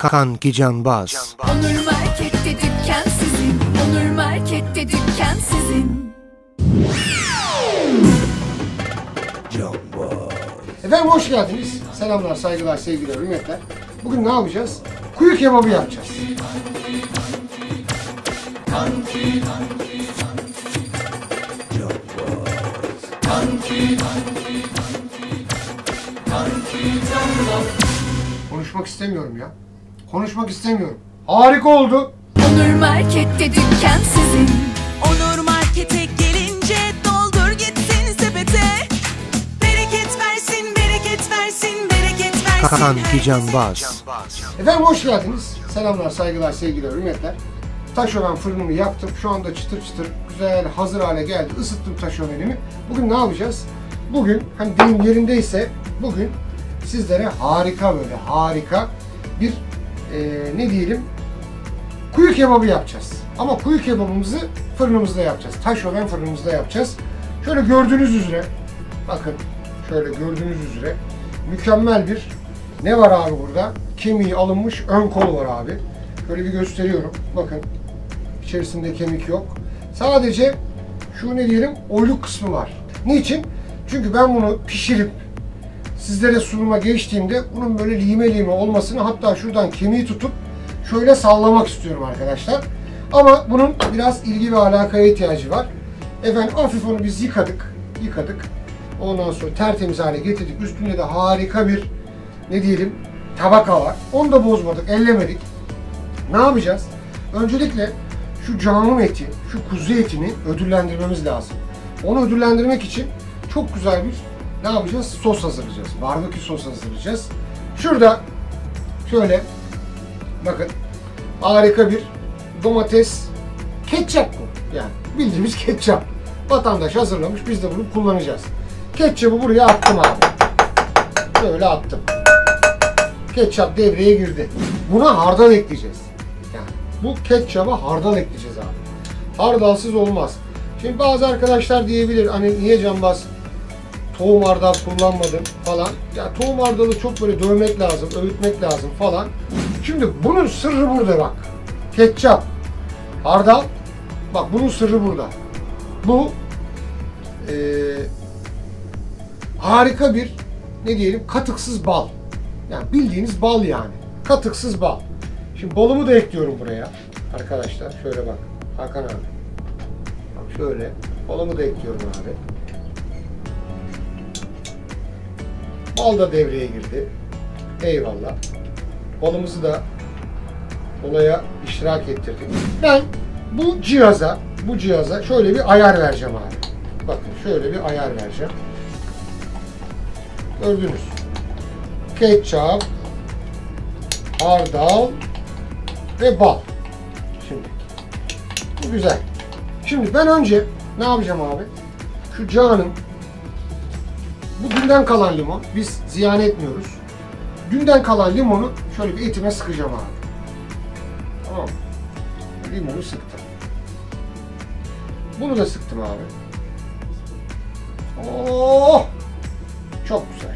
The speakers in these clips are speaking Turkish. Kanki Canbaz. Onur Market'te dükkan sizin. Onur Market'te dükkan sizin. Canbaz. Efendim hoş geldiniz. Selamlar, saygılar, sevgiler, hürmetler. Bugün ne yapacağız? Kuyu kebabı yapacağız. Konuşmak istemiyorum ya. Konuşmak istemiyorum. Harika oldu. Onur Market'te dükkan sizin. Onur Market'e gelince doldur gitsin sepete. Bereket versin, bereket versin, bereket versin. Kanki Canbaz. Efendim hoş geldiniz. Selamlar, saygılar, sevgiler, hürmetler. Taşören fırınımı yaptım. Şu anda çıtır çıtır güzel hazır hale geldi. Isıttım taşörenimi. Bugün ne yapacağız? Bugün hani deyim yerindeyse bugün sizlere harika böyle harika bir ne diyelim kuyu kebabı yapacağız. Ama kuyu kebabımızı fırınımızda yapacağız. Taşören fırınımızda yapacağız. Şöyle gördüğünüz üzere bakın şöyle gördüğünüz üzere mükemmel bir ne var abi burada? Kemiği alınmış ön kol var abi. Şöyle bir gösteriyorum. Bakın içerisinde kemik yok. Sadece şu ne diyelim oyluk kısmı var. Niçin? Çünkü ben bunu pişirip sizlere sunuma geçtiğimde bunun böyle lime lime olmasını hatta şuradan kemiği tutup şöyle sallamak istiyorum arkadaşlar. Ama bunun biraz ilgi ve alakaya ihtiyacı var. Efendim hafif onu biz yıkadık. Yıkadık. Ondan sonra tertemiz hale getirdik. Üstünde de harika bir ne diyelim tabaka var. Onu da bozmadık, ellemedik. Ne yapacağız? Öncelikle şu canım eti, şu kuzu etini ödüllendirmemiz lazım. Onu ödüllendirmek için çok güzel bir ne yapacağız? Sos hazırlayacağız. Barbekü sos hazırlayacağız. Şurada şöyle bakın harika bir domates ketçap bu. Yani bildiğimiz ketçap. Vatandaş hazırlamış. Biz de bunu kullanacağız. Ketçapı buraya attım abi. Böyle attım. Ketçap devreye girdi. Buna hardal ekleyeceğiz. Yani bu ketçaba hardal ekleyeceğiz abi. Hardalsız olmaz. Şimdi bazı arkadaşlar diyebilir hani niye Canbaz tohum hardal kullanmadım falan. Ya tohum hardalı çok böyle dövmek lazım, öğütmek lazım falan. Şimdi bunun sırrı burada bak. Ketçap, hardal. Bak bunun sırrı burada. Bu harika bir ne diyelim katıksız bal. Yani bildiğiniz bal yani. Katıksız bal. Şimdi balımu da ekliyorum buraya. Arkadaşlar şöyle bak. Hakan abi. Bak şöyle. Balımu da ekliyorum abi. Bal da devreye girdi. Eyvallah. Balımızı da olaya iştirak ettirdik. Ben bu cihaza şöyle bir ayar vereceğim abi. Bakın şöyle bir ayar vereceğim. Gördünüz. Ketçap, hardal ve bal. Şimdi bu güzel. Şimdi ben önce ne yapacağım abi? Şu canım bu dünden kalan limon. Biz ziyan etmiyoruz. Dünden kalan limonu şöyle bir etime sıkacağım abi. Tamam. Limonu sıktım. Bunu da sıktım abi. Oh! Çok güzel.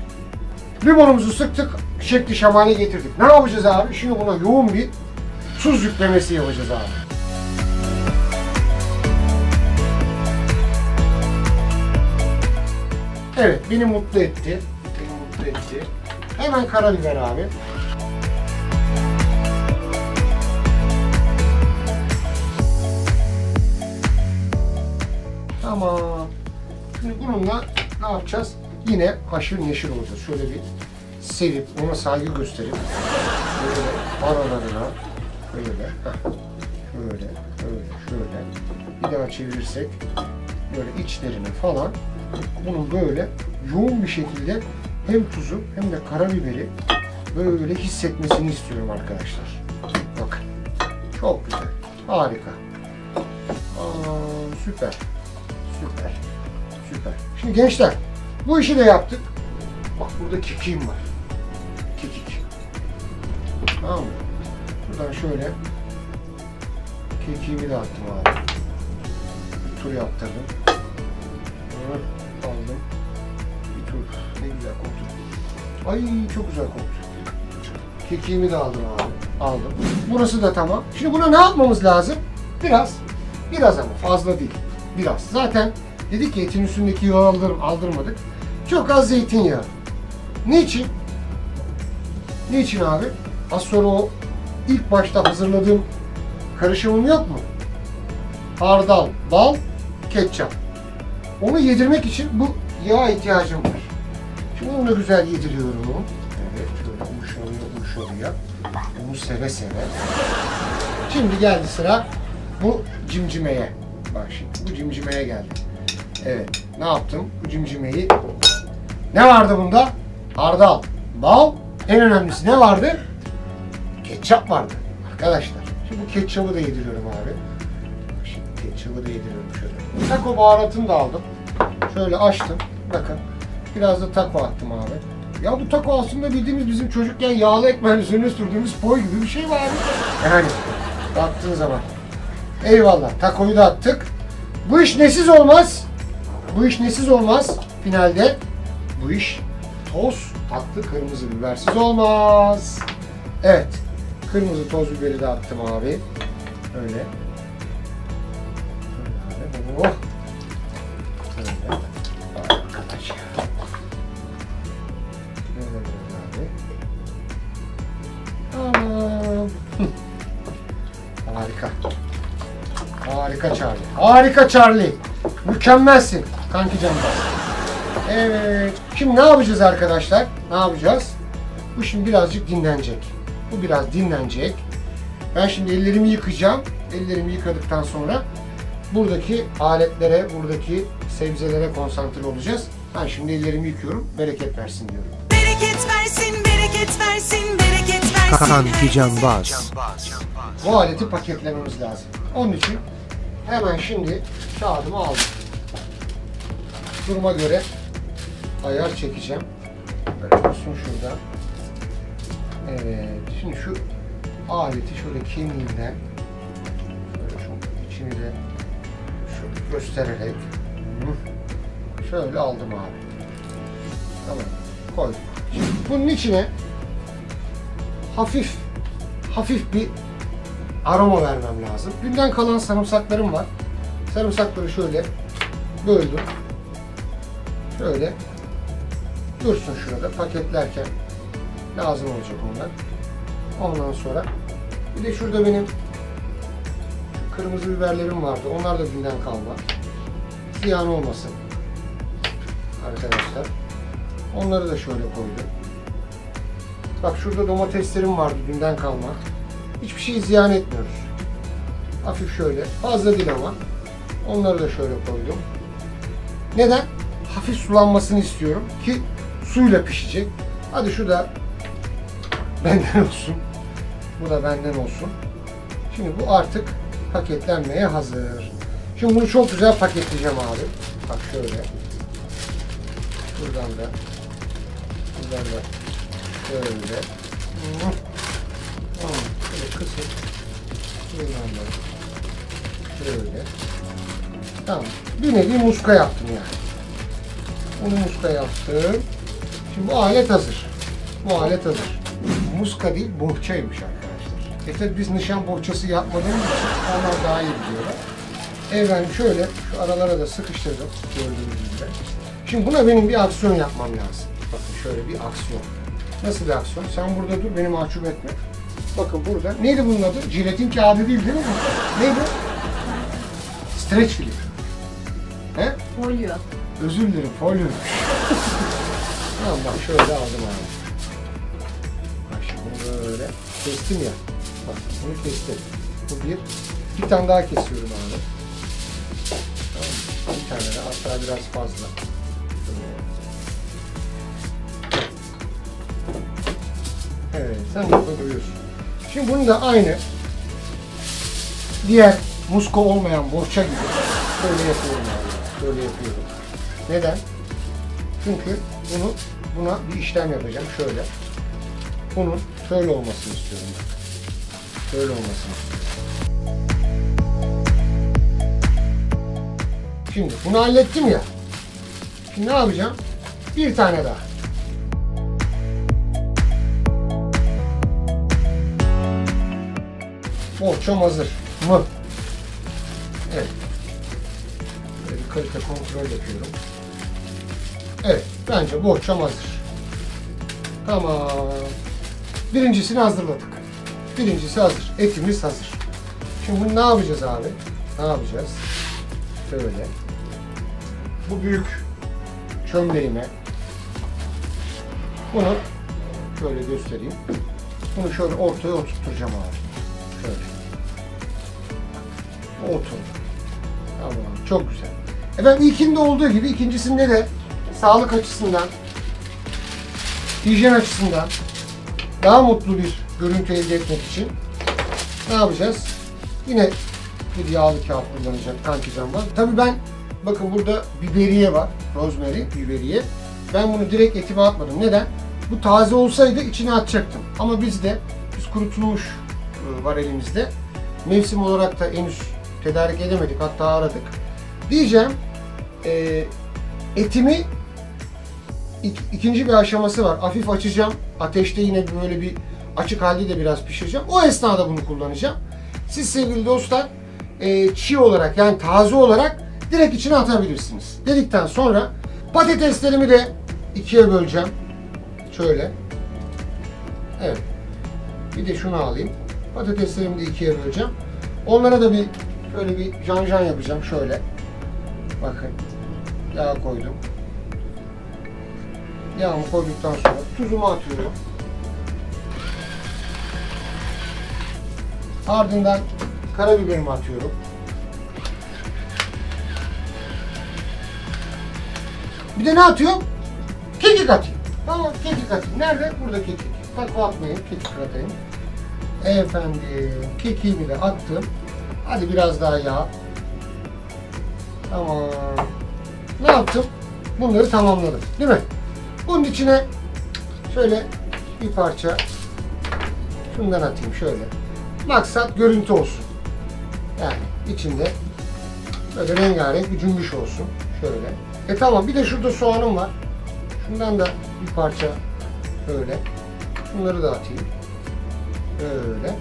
Limonumuzu sıktık. Şekli şemale getirdik. Ne yapacağız abi? Şimdi buna yoğun bir tuz yüklemesi yapacağız abi. Evet, beni mutlu etti. Hemen karabiber abi. Tamam. Şimdi bununla ne yapacağız? Yine haşır neşir olacağız. Şöyle bir serip, ona saygı gösterip böyle aralarına böyle, şöyle bir daha çevirirsek böyle içlerine falan bunu böyle yoğun bir şekilde hem tuzu hem de karabiberi böyle hissetmesini istiyorum arkadaşlar. Bakın. Çok güzel. Harika. Süper. Süper. Şimdi gençler bu işi de yaptık. Bak burada kekiğim var. Kekik. Tamam mı? Buradan şöyle kekiğimi de attım abi. Bir tur yaptırdım. Aldım. Bir tur. Ne güzel koktu. Ay çok güzel koktu. Kekiğimi de aldım abi. aldım. Burası da tamam. Şimdi buna ne yapmamız lazım? Biraz ama fazla değil. Biraz. Zaten dedik ki etin üstündeki yağı aldırmadık. Çok az zeytinyağı. Niçin? Niçin abi? Az sonra o ilk başta hazırladığım karışımım yok mu? Hardal, bal, ketçap. Onu yedirmek için bu yağa ihtiyacım var. Şimdi onu güzel yediriyorum. Evet, şöyle uşağıya. Bunu seve seve. Şimdi geldi sıra bu cimcimeye. Bak şimdi, bu cimcimeye geldi. Evet, ne yaptım? Bu cimcimeyi... Ne vardı bunda? Hardal, bal, en önemlisi ne vardı? Ketçap vardı arkadaşlar. Şimdi bu ketçabı da yediriyorum abi. Şimdi ketçabı da yediriyorum şöyle. Taco baharatını da aldım. Şöyle açtım. Bakın. Biraz da taco attım abi. Ya bu taco aslında bildiğimiz bizim çocukken yağlı ekmeğin üzerine sürdüğümüz poi gibi bir şey var abi. Yani attığın zaman. Eyvallah. Taco'yu da attık. Bu iş nesiz olmaz. Bu iş nesiz olmaz. Finalde bu iş toz tatlı kırmızı bibersiz olmaz. Evet. Kırmızı toz biberi de attım abi. Öyle. Böyle abi. Oh. Böyle. Arkadaş ya. Böyle abi. Tamam. Harika. Harika Charlie. Harika Charlie. Mükemmelsin. Kanki Canbaz. Evet. Şimdi ne yapacağız arkadaşlar? Ne yapacağız? Bu şimdi birazcık dinlenecek. Bu biraz dinlenecek. Ben şimdi ellerimi yıkayacağım. Ellerimi yıkadıktan sonra buradaki aletlere, buradaki sebzelere konsantre olacağız. Ben şimdi ellerimi yıkıyorum. Bereket versin diyorum. Bereket versin, bereket versin, bereket versin. Kanki Canbaz. Bu aleti paketlememiz lazım. Onun için hemen şimdi kağıdımı aldım. Duruma göre ayar çekeceğim. Böyle olsun şurada. Evet, şimdi şu aleti şöyle kemiğinden şöyle şu içini de şöyle göstererek şöyle aldım abi. Tamam, koydum. Şimdi bunun içine hafif bir aroma vermem lazım. Dünden kalan sarımsaklarım var. Sarımsakları şöyle böldüm. Şöyle dursun şurada paketlerken. Lazım olacak onlar. Ondan sonra bir de şurada benim şu kırmızı biberlerim vardı. Onlar da dünden kalma. Ziyan olmasın. Arkadaşlar. Onları da şöyle koydum. Bak şurada domateslerim vardı dünden kalma. Hiçbir şey ziyan etmiyoruz. Hafif şöyle. Fazla değil ama. Onları da şöyle koydum. Neden? Hafif sulanmasını istiyorum ki suyla pişecek. Hadi şu da benden olsun. Bu da benden olsun. Şimdi bu artık paketlenmeye hazır. Şimdi bunu çok güzel paketleyeceğim abi. Bak şöyle. Buradan da şöyle. Şöyle kısık. Buradan da şöyle. Tamam. Bir nevi muska yaptım yani. Bunu muska yaptım. Şimdi bu alet hazır. Bu alet hazır. Muska değil, bohçaymış arkadaşlar. Tabii biz nişan bohçası yapmadığımız için onlar daha iyi biliyorlar. Efendim şöyle şu aralara da sıkıştırdım gördüğünüz gibi. Şimdi buna benim bir aksiyon yapmam lazım. Bakın şöyle bir aksiyon. Nasıl bir aksiyon? Sen burada dur, beni mahcup etme. Bakın burada. Neydi bunun adı? Jiletin kağıdı değil mi? Neydi? Streç film. He? Folyo. Özür dilerim, folyo. Tamam bak şöyle aldım abi. Böyle kestim ya. Bak bunu kestim. Bu bir. Bir tane daha kesiyorum abi. Tamam. Bir tane daha. Hatta biraz fazla. Evet. Sen de bunu görüyorsun. Şimdi bunu da aynı diğer muska olmayan bohça gibi böyle yapıyorum abi. Böyle yapıyorum. Neden? Çünkü buna bir işlem yapacağım. Şöyle. Bunun şöyle olmasını istiyorum ben. Şöyle olmasını istiyorum. Şimdi bunu hallettim ya. Şimdi ne yapacağım? Bir tane daha. Poğaçam hazır mı? Evet. Böyle bir kalite kontrol yapıyorum. Evet, bence poğaçam hazır. Tamam. Birincisini hazırladık. Birincisi hazır. Etimiz hazır. Şimdi bunu ne yapacağız abi? Ne yapacağız? Şöyle. Bu büyük çömleğime bunu şöyle göstereyim. Bunu şöyle ortaya oturtacağım abi. Şöyle. Otur. Tamam. Çok güzel. Efendim ilkinde olduğu gibi ikincisinde de sağlık açısından, hijyen açısından daha mutlu bir görüntü elde etmek için ne yapacağız? Yine bir yağlı kağıt kullanacak Kanki Canbaz. Tabii ben, bakın burada biberiye var. Rosemary, biberiye. Ben bunu direkt etime atmadım. Neden? Bu taze olsaydı içine atacaktım. Ama biz kurutulmuş var elimizde. Mevsim olarak da henüz tedarik edemedik. Hatta aradık. Diyeceğim, etimi ikinci bir aşaması var. Hafif açacağım. Ateşte yine böyle bir açık halde de biraz pişireceğim. O esnada bunu kullanacağım. Siz sevgili dostlar çiğ olarak, yani taze olarak direkt içine atabilirsiniz. Dedikten sonra patateslerimi de ikiye böleceğim. Şöyle. Evet. Bir de şunu alayım. Patateslerimi de ikiye böleceğim. Onlara da böyle bir janjan yapacağım. Şöyle. Bakın. Yağ koydum. Yağımı koyduktan sonra tuzumu atıyorum. Ardından karabiberimi atıyorum. Bir de ne atıyorum? Kekik atayım. Tamam, kekik atayım. Nerede? Burada kekik. Bak, atmayayım, kekik atayım. Efendim, kekiğimi de attım. Hadi biraz daha yağ. Tamam. Ne yaptım? Bunları tamamladım, değil mi? Bunun içine şöyle bir parça şundan atayım, şöyle. Maksat görüntü olsun. Yani içinde böyle rengarenk bir cümbüş olsun. Şöyle. Tamam, bir de şurada soğanım var. Şundan da bir parça böyle. Bunları da atayım. Böyle.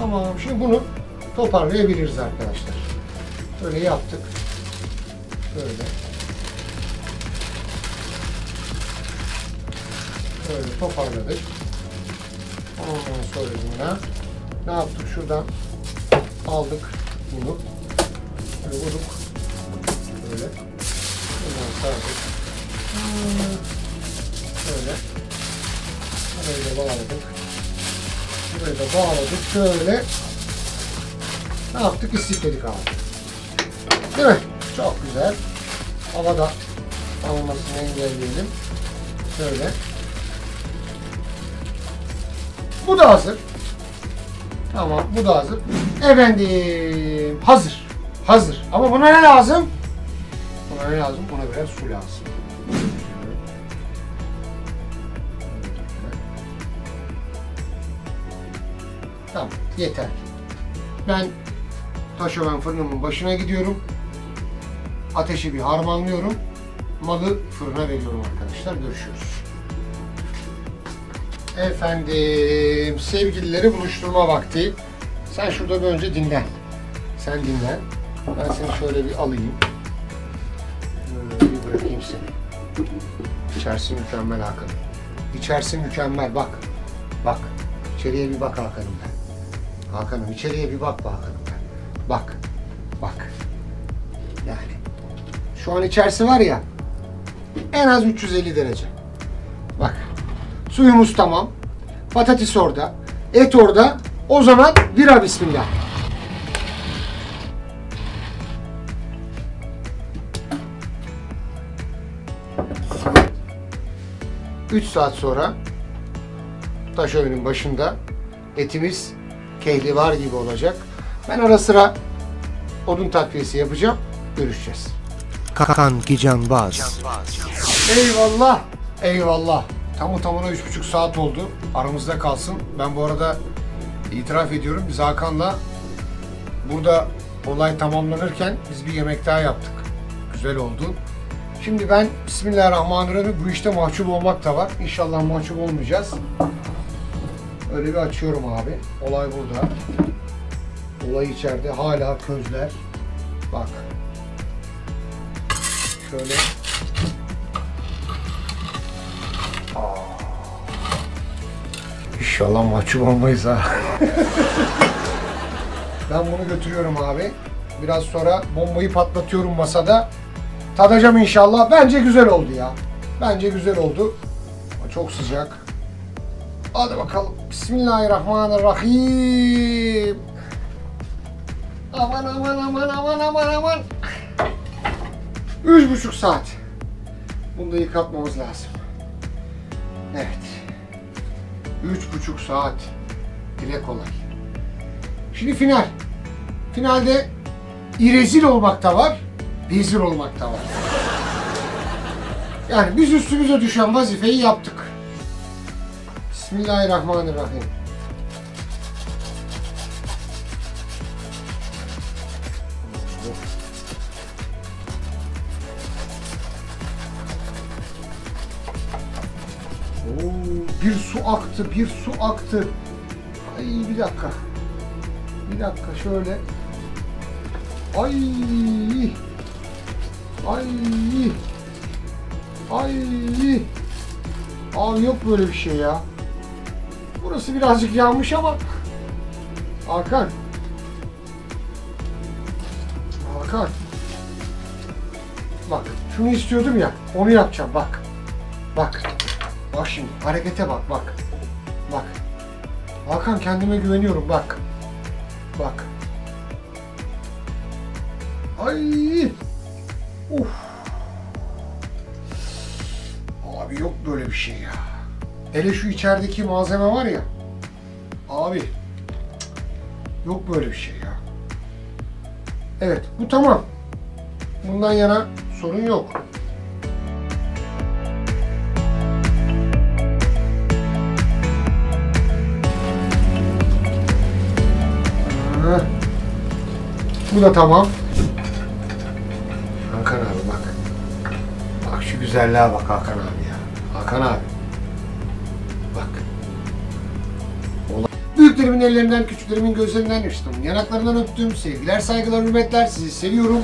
Tamam, şimdi bunu toparlayabiliriz arkadaşlar. Böyle yaptık. Böyle. Böyle toparladık. Ondan sonra buna ne yaptık? Şuradan aldık bunu. Böyle vurduk. Böyle. Bundan sardık. Böyle. Böyle bağladık. Böyle de bağladık. Şöyle. Ne yaptık? İstifledik abi. Değil mi? Çok güzel. Havada almasını engelleyelim. Şöyle. Bu da hazır. Tamam, bu da hazır. Efendim, hazır. Hazır. Ama buna ne lazım? Buna ne lazım? Buna biraz su lazım. Tamam, yeter. Ben taşömen fırınımın başına gidiyorum. Ateşi bir harmanlıyorum. Malı fırına veriyorum arkadaşlar. Görüşürüz. Efendim, sevgilileri buluşturma vakti. Sen şurada bir önce dinlen. Sen dinlen. Ben seni şöyle bir alayım. Böyle bir bırakayım seni. İçerisi mükemmel Hakan. İçerisi mükemmel. Bak. Bak. İçeriye bir bak Hakan'ım ben. Hakan'ım içeriye bir bak Hakan'ım ben. Bak. Bak. Yani. Şu an içerisi var ya. En az 350 derece. Bak. Suyumuz tamam. Patates orada. Et orada. O zaman vira bismillah. Üç saat sonra taşömenin başında etimiz kehlivar gibi olacak. Ben ara sıra odun takviyesi yapacağım. Görüşeceğiz. Kanki Canbaz. Eyvallah. Eyvallah. Tamına 3,5 saat oldu. Aramızda kalsın. Ben bu arada itiraf ediyorum. Biz Hakan'la burada olay tamamlanırken biz bir yemek daha yaptık. Güzel oldu. Şimdi ben Bismillahirrahmanirrahim, bu işte mahcup olmak da var. İnşallah mahcup olmayacağız. Öyle bir açıyorum abi. Olay burada. Olay içeride hala közler. Bak. Şöyle. İnşallah mahcup olmayız ha. Ben bunu götürüyorum abi. Biraz sonra bombayı patlatıyorum masada. Tadacağım inşallah. Bence güzel oldu ya. Bence güzel oldu. Ama çok sıcak. Hadi bakalım. Bismillahirrahmanirrahim. Aman aman aman aman aman aman. 3,5 saat. Bunu da yıkatmamız lazım. Evet. 3,5 saat. Dile kolay. Şimdi final. Finalde irezil olmak da var, rezil olmak da var. Yani biz üstümüze düşen vazifeyi yaptık. Bismillahirrahmanirrahim. Bir su aktı, bir su aktı. Ay bir dakika. Bir dakika şöyle. Ay! Ay! Ay! Abi yok böyle bir şey ya. Burası birazcık yanmış ama. Hakan. Hakan. Bak şunu istiyordum ya. Onu yapacağım bak. Bak. Bak şimdi harekete bak bak. Bak. Hakan kendime güveniyorum bak. Bak. Ay! Of! Abi yok böyle bir şey ya. Hele şu içerideki malzeme var ya. Abi. Yok böyle bir şey ya. Evet, bu tamam. Bundan yana sorun yok. Bu da tamam. Hakan abi bak. Bak şu güzelliğe bak Hakan abi ya. Hakan abi. Bak. Büyüklerimin ellerinden, küçüklerimin gözlerinden öptüm. Yanaklarından öptüm. Sevgiler, saygılar, hürmetler. Sizi seviyorum.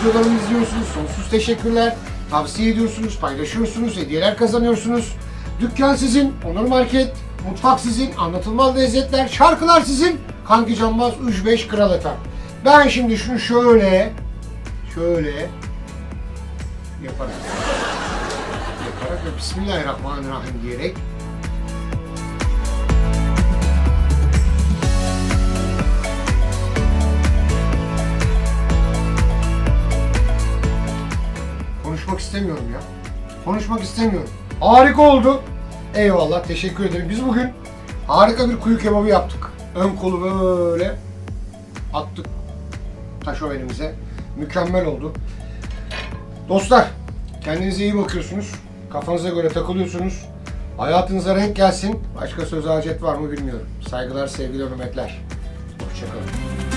Videolarımı izliyorsunuz. Sonsuz teşekkürler. Tavsiye ediyorsunuz, paylaşıyorsunuz, hediyeler kazanıyorsunuz. Dükkan sizin, Onur Market. Mutfak sizin, anlatılmaz lezzetler, şarkılar sizin. Kanki Canbaz, 3-5 Kral efem. Ben şimdi şunu şöyle yaparak ve Bismillahirrahmanirrahim diyerek konuşmak istemiyorum ya. Konuşmak istemiyorum. Harika oldu. Eyvallah, teşekkür ederim. Biz bugün harika bir kuyu kebabı yaptık. Ön kolu böyle attık. Taşövenimize. Mükemmel oldu. Dostlar, kendinize iyi bakıyorsunuz. Kafanıza göre takılıyorsunuz. Hayatınıza renk gelsin. Başka söz hacet var mı bilmiyorum. Saygılar, sevgiler, hürmetler. Hoşçakalın.